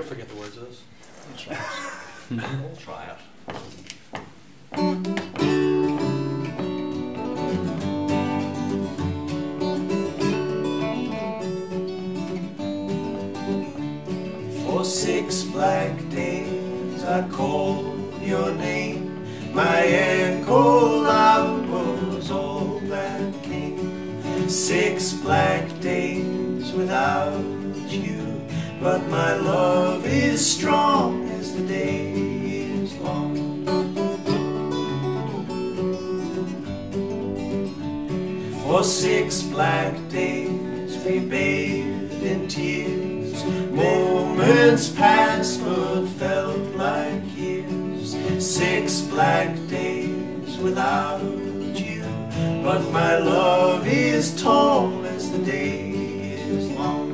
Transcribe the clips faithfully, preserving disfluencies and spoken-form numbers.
You'll forget the words of this. We'll try it. We'll try it. For six black days I called your name. My echo loud was all that came. Six black days without you, but my love is strong as the day is long. For six black days we bathed in tears. Moments passed but felt like years. Six black days without you, but my love is tall as the day is long.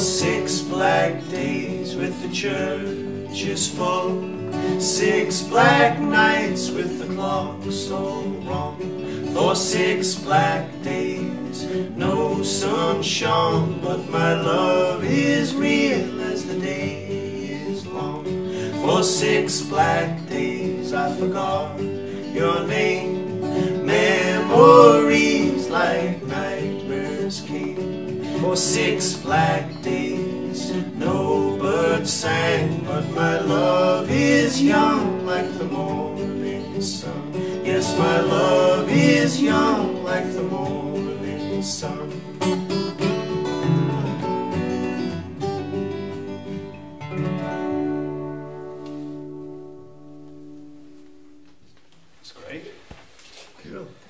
Six black days with the churches full, six black nights with the clock so wrong. For six black days no sun shone, but my love is real as the day is long. For six black days I forgot your name. Memories like nightmares came. For six black days no bird sang, but my love is young like the morning sun. Yes, my love is young like the morning sun. That's great. Cool.